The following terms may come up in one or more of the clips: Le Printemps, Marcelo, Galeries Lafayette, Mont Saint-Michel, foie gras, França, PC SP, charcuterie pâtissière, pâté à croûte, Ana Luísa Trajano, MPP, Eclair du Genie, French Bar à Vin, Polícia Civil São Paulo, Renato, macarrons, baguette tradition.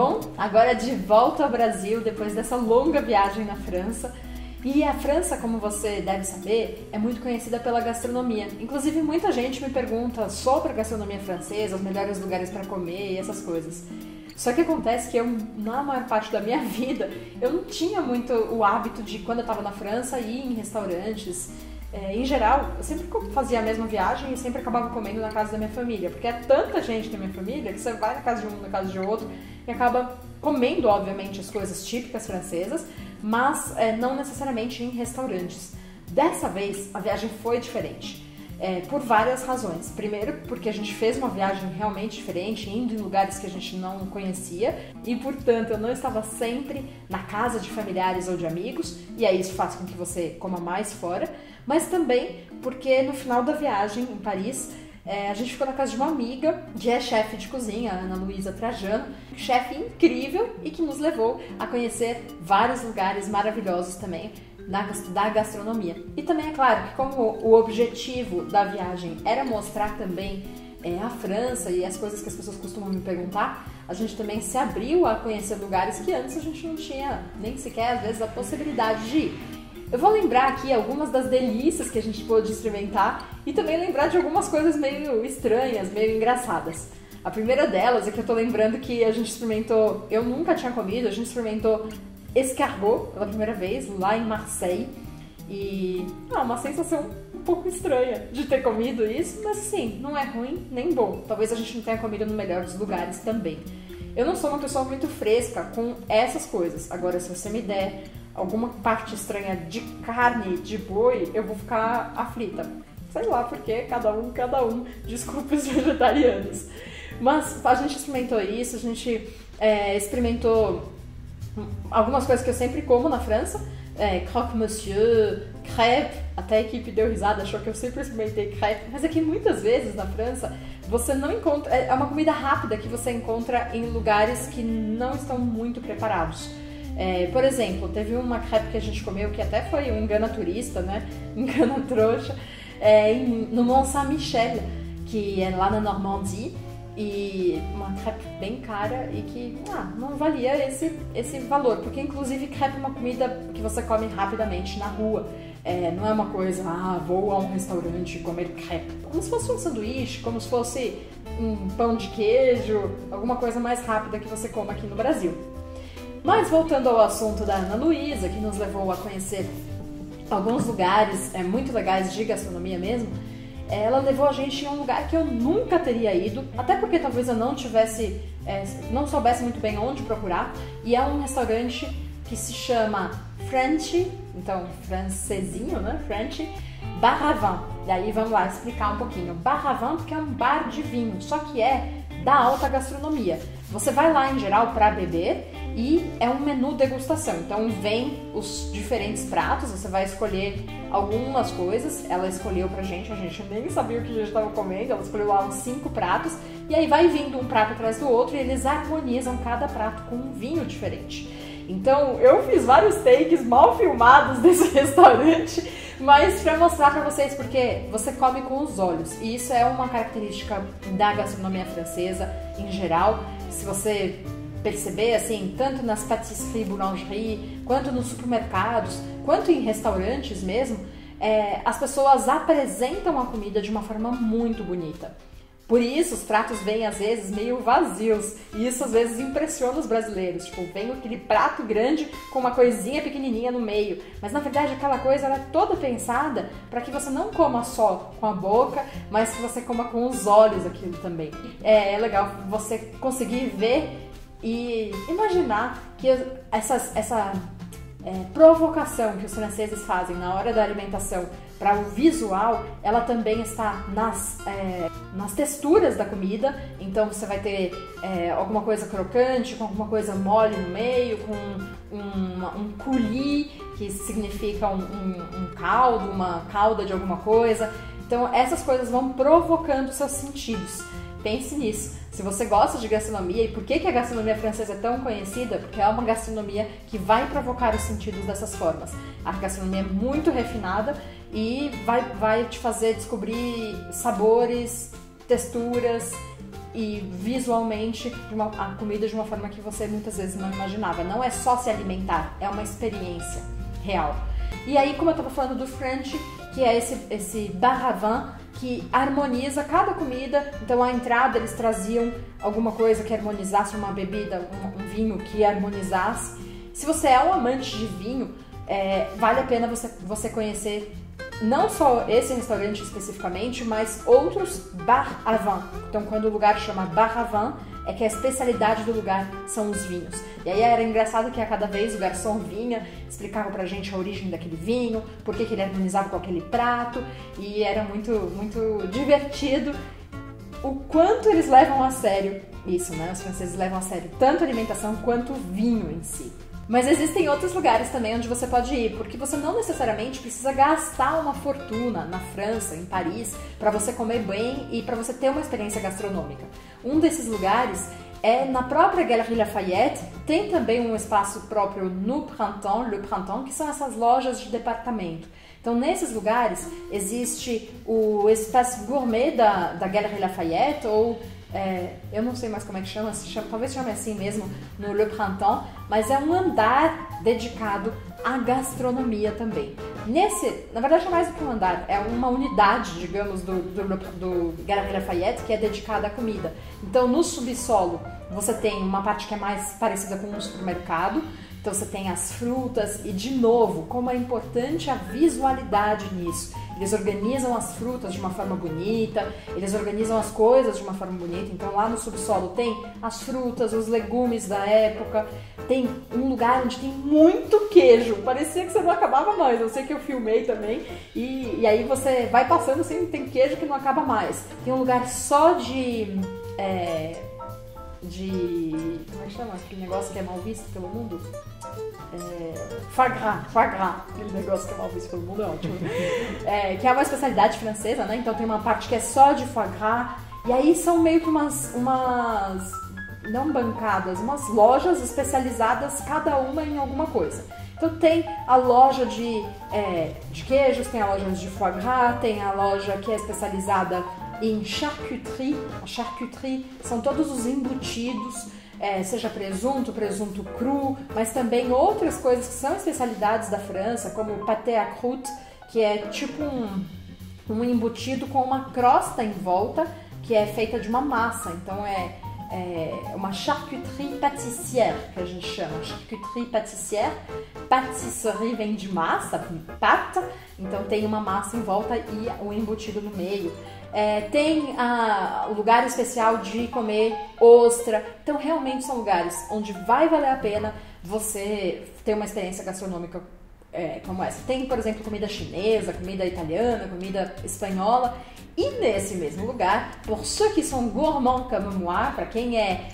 Bom, agora de volta ao Brasil, depois dessa longa viagem na França. E a França, como você deve saber, é muito conhecida pela gastronomia. Inclusive, muita gente me pergunta sobre a gastronomia francesa, os melhores lugares para comer e essas coisas. Só que acontece que eu, na maior parte da minha vida, eu não tinha muito o hábito de, quando eu estava na França, ir em restaurantes. Em geral, eu sempre fazia a mesma viagem e sempre acabava comendo na casa da minha família, porque é tanta gente na minha família que você vai na casa de um, na casa de outro e acaba comendo, obviamente, as coisas típicas francesas, mas não necessariamente em restaurantes. Dessa vez, a viagem foi diferente, por várias razões. Primeiro, porque a gente fez uma viagem realmente diferente, indo em lugares que a gente não conhecia e, portanto, eu não estava sempre na casa de familiares ou de amigos, e aí isso faz com que você coma mais fora. Mas também porque no final da viagem em Paris, a gente ficou na casa de uma amiga que é chefe de cozinha, Ana Luísa Trajano, chefe incrível e que nos levou a conhecer vários lugares maravilhosos também da gastronomia. E também é claro que como o objetivo da viagem era mostrar também a França e as coisas que as pessoas costumam me perguntar, a gente também se abriu a conhecer lugares que antes a gente não tinha nem sequer às vezes a possibilidade de ir. Eu vou lembrar aqui algumas das delícias que a gente pôde experimentar e também lembrar de algumas coisas meio estranhas, meio engraçadas. A primeira delas é que eu tô lembrando que a gente experimentou, eu nunca tinha comido, a gente experimentou escargot pela primeira vez lá em Marseille e uma sensação um pouco estranha de ter comido isso, mas assim, não é ruim nem bom. Talvez a gente não tenha comido no melhor dos lugares também. Eu não sou uma pessoa muito fresca com essas coisas, agora se você me der alguma parte estranha de carne de boi, eu vou ficar aflita. Sei lá porque cada um, desculpa os vegetarianos. Mas a gente experimentou isso, a gente experimentou algumas coisas que eu sempre como na França, croque-monsieur, crêpe, até a equipe deu risada, achou que eu sempre experimentei crêpe, mas é que muitas vezes na França você não encontra, é uma comida rápida que você encontra em lugares que não estão muito preparados. Por exemplo, teve uma crepe que a gente comeu que até foi um engana turista, né? Engana trouxa, no Mont Saint-Michel, que é lá na Normandie, e uma crepe bem cara e que não valia esse valor, porque inclusive crepe é uma comida que você come rapidamente na rua, não é uma coisa, vou a um restaurante comer crepe, como se fosse um sanduíche, como se fosse um pão de queijo, alguma coisa mais rápida que você coma aqui no Brasil. Mas voltando ao assunto da Ana Luísa, que nos levou a conhecer alguns lugares muito legais de gastronomia mesmo, ela levou a gente em um lugar que eu nunca teria ido, até porque talvez eu não soubesse muito bem onde procurar, e é um restaurante que se chama French, então francesinho, né? French Bar à Vin. E aí vamos lá explicar um pouquinho. Bar à Vin porque é um bar de vinho, só que é da alta gastronomia. Você vai lá em geral para beber e é um menu degustação, então vem os diferentes pratos, você vai escolher algumas coisas, ela escolheu pra gente, a gente nem sabia o que a gente estava comendo, ela escolheu lá uns 5 pratos e aí vai vindo um prato atrás do outro e eles harmonizam cada prato com um vinho diferente. Então eu fiz vários takes mal filmados desse restaurante, mas pra mostrar pra vocês, porque você come com os olhos e isso é uma característica da gastronomia francesa em geral, se você perceber, assim, tanto nas pâtisseries, boulangeries, quanto nos supermercados, quanto em restaurantes mesmo, as pessoas apresentam a comida de uma forma muito bonita. Por isso, os pratos vêm, às vezes, meio vazios. E isso, às vezes, impressiona os brasileiros. Tipo, vem aquele prato grande com uma coisinha pequenininha no meio. Mas, na verdade, aquela coisa era toda pensada para que você não coma só com a boca, mas que você coma com os olhos aquilo também. É legal você conseguir ver e imaginar que essa provocação que os franceses fazem na hora da alimentação para o visual, ela também está nas texturas da comida, então você vai ter alguma coisa crocante, com alguma coisa mole no meio, com um coulis, que significa um caldo, uma calda de alguma coisa, então essas coisas vão provocando seus sentidos. Pense nisso. Se você gosta de gastronomia, e por que a gastronomia francesa é tão conhecida? Porque é uma gastronomia que vai provocar os sentidos dessas formas. A gastronomia é muito refinada e vai te fazer descobrir sabores, texturas e visualmente a comida de uma forma que você muitas vezes não imaginava. Não é só se alimentar, é uma experiência real. E aí, como eu estava falando do French, que é esse bar à vin, que harmoniza cada comida. Então, à entrada, eles traziam alguma coisa que harmonizasse, uma bebida, um vinho que harmonizasse. Se você é um amante de vinho, vale a pena você conhecer não só esse restaurante especificamente, mas outros bar à vin. Então, quando o lugar chama bar à vin, é que a especialidade do lugar são os vinhos. E aí era engraçado que a cada vez o garçom vinha, explicava pra gente a origem daquele vinho, por que ele harmonizava com aquele prato, e era muito, muito divertido o quanto eles levam a sério isso, né? Os franceses levam a sério tanto a alimentação quanto o vinho em si. Mas existem outros lugares também onde você pode ir, porque você não necessariamente precisa gastar uma fortuna na França, em Paris, para você comer bem e para você ter uma experiência gastronômica. Um desses lugares é na própria Galeries Lafayette, tem também um espaço próprio no Printemps, Le Printemps, que são essas lojas de departamento. Então, nesses lugares, existe o espaço gourmet da Galeries Lafayette, ou... eu não sei mais como é que chama, talvez chame assim mesmo no Le Printemps, mas é um andar dedicado à gastronomia também. Na verdade, é mais do que um andar, é uma unidade, digamos, do Galeries Lafayette, que é dedicada à comida. Então, no subsolo, você tem uma parte que é mais parecida com um supermercado, então você tem as frutas e, de novo, como é importante a visualidade nisso. Eles organizam as frutas de uma forma bonita, eles organizam as coisas de uma forma bonita. Então lá no subsolo tem as frutas, os legumes da época, tem um lugar onde tem muito queijo. Parecia que você não acabava mais, eu sei que eu filmei também. E aí você vai passando assim, tem queijo que não acaba mais. Tem um lugar só de como é que chama aquele negócio que é mal visto pelo mundo? Foie gras, aquele negócio que é mal visto pelo mundo, é ótimo. Que é uma especialidade francesa, né? Então tem uma parte que é só de foie gras, e aí são meio que não bancadas, umas lojas especializadas, cada uma em alguma coisa. Então tem a loja de queijos, tem a loja de foie gras, tem a loja que é especializada em charcuterie. A charcuterie são todos os embutidos, seja presunto cru, mas também outras coisas que são especialidades da França, como o pâté à croûte, que é tipo um embutido com uma crosta em volta, que é feita de uma massa. Então é uma charcuterie pâtissière, que a gente chama. Charcuterie pâtissière, patisserie vem de massa, pâte, então tem uma massa em volta e um embutido no meio. Tem o lugar especial de comer ostra. Então realmente são lugares onde vai valer a pena você ter uma experiência gastronômica como essa. Tem, por exemplo, comida chinesa, comida italiana, comida espanhola. E nesse mesmo lugar, por ceux qui sont gourmands comme moi, para quem é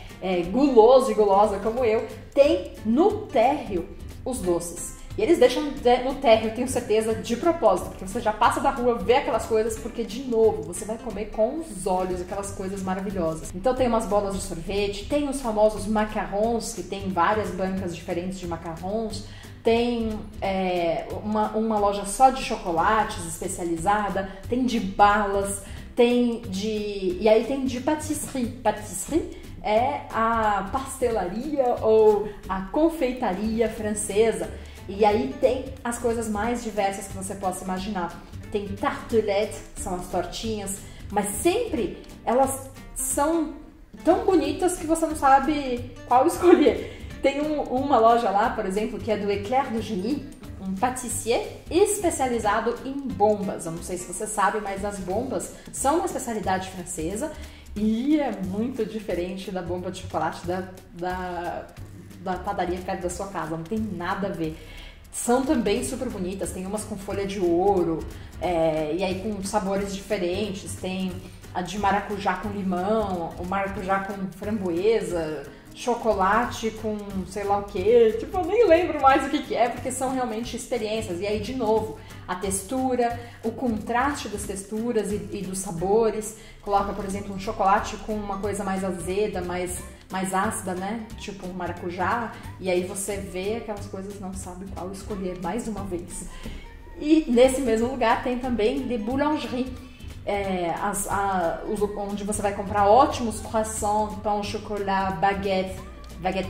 guloso e gulosa como eu, tem no térreo os doces. E eles deixam no térreo, eu tenho certeza, de propósito, porque você já passa da rua, vê aquelas coisas, porque, de novo, você vai comer com os olhos aquelas coisas maravilhosas. Então tem umas bolas de sorvete, tem os famosos macarrons, que tem várias bancas diferentes de macarrons, tem uma loja só de chocolates especializada, tem de balas, tem de... e aí tem de pâtisserie. Pâtisserie é a pastelaria ou a confeitaria francesa. E aí tem as coisas mais diversas que você possa imaginar. Tem tartelettes, que são as tortinhas, mas sempre elas são tão bonitas que você não sabe qual escolher. Tem uma loja lá, por exemplo, que é do Eclair du Genie, um pâtissier especializado em bombas. Eu não sei se você sabe, mas as bombas são uma especialidade francesa e é muito diferente da bomba de chocolate da padaria perto da sua casa, não tem nada a ver. São também super bonitas, tem umas com folha de ouro, e aí com sabores diferentes, tem a de maracujá com limão, o maracujá com framboesa, chocolate com sei lá o que, tipo, eu nem lembro mais o que é, porque são realmente experiências. E aí, de novo, a textura, o contraste das texturas e dos sabores. Coloca, por exemplo, um chocolate com uma coisa mais azeda, mais ácida, né? Tipo um maracujá, e aí você vê aquelas coisas, não sabe qual escolher mais uma vez. E nesse mesmo lugar tem também de boulangerie, onde você vai comprar ótimos croissants, pão, chocolat, baguette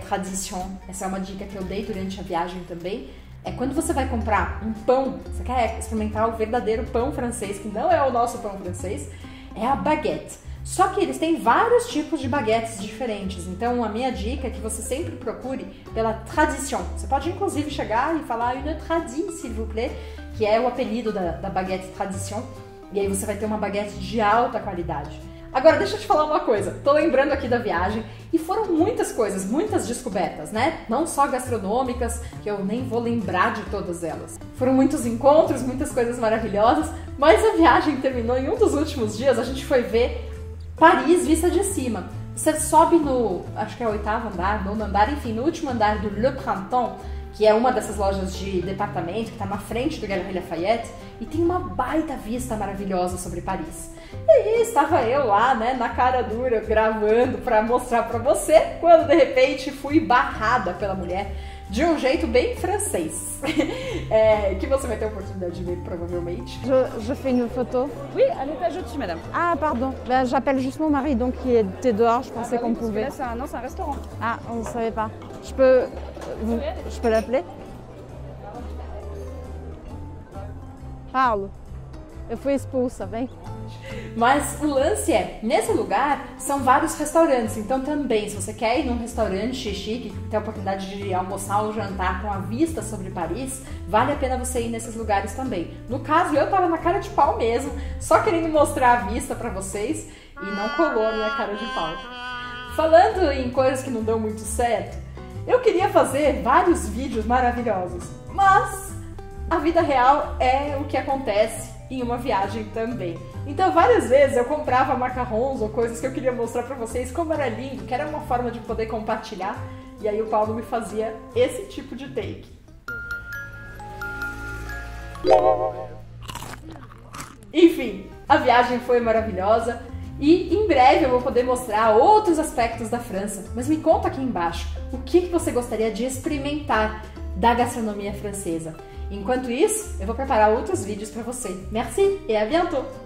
tradition. Essa é uma dica que eu dei durante a viagem também. É quando você vai comprar um pão, você quer experimentar o verdadeiro pão francês, que não é o nosso pão francês, é a baguette. Só que eles têm vários tipos de baguettes diferentes, então a minha dica é que você sempre procure pela tradition. Você pode inclusive chegar e falar une tradie, s'il vous plaît, que é o apelido da baguette tradition, e aí você vai ter uma baguette de alta qualidade. Agora deixa eu te falar uma coisa, tô lembrando aqui da viagem e foram muitas coisas, muitas descobertas, né? Não só gastronômicas, que eu nem vou lembrar de todas elas. Foram muitos encontros, muitas coisas maravilhosas, mas a viagem terminou em um dos últimos dias, a gente foi ver Paris vista de cima. Você sobe no, acho que é o 8º andar, 9º andar, enfim, no último andar do Le Printemps, que é uma dessas lojas de departamento que está na frente do Galeries Lafayette, e tem uma baita vista maravilhosa sobre Paris. E aí estava eu lá, né, na cara dura, gravando para mostrar para você, quando de repente fui barrada pela mulher de um jeito bem francês, que você vai ter a oportunidade de ver provavelmente. Je fais une photo. Oui, à l'étage au-dessus, madame. Ah, pardon. Ben, j'appelle juste mon mari, donc qui était dehors. Je pensais qu'on pouvait. Là, non, c'est un restaurant. Ah, on ne savait pas. Je peux l'appeler? Paulo, eu fui expulsa, vem. Mas o lance é, nesse lugar são vários restaurantes, então também se você quer ir num restaurante chique, ter a oportunidade de almoçar ou jantar com a vista sobre Paris, vale a pena você ir nesses lugares também. No caso, eu tava na cara de pau mesmo, só querendo mostrar a vista pra vocês e não colou a minha cara de pau. Falando em coisas que não dão muito certo, eu queria fazer vários vídeos maravilhosos, mas a vida real é o que acontece em uma viagem também. Então várias vezes eu comprava macarrons ou coisas que eu queria mostrar pra vocês como era lindo, que era uma forma de poder compartilhar, e aí o Paulo me fazia esse tipo de take. Enfim, a viagem foi maravilhosa e em breve eu vou poder mostrar outros aspectos da França, mas me conta aqui embaixo o que você gostaria de experimentar da gastronomia francesa. Enquanto isso, eu vou preparar outros vídeos para você. Merci et à bientôt!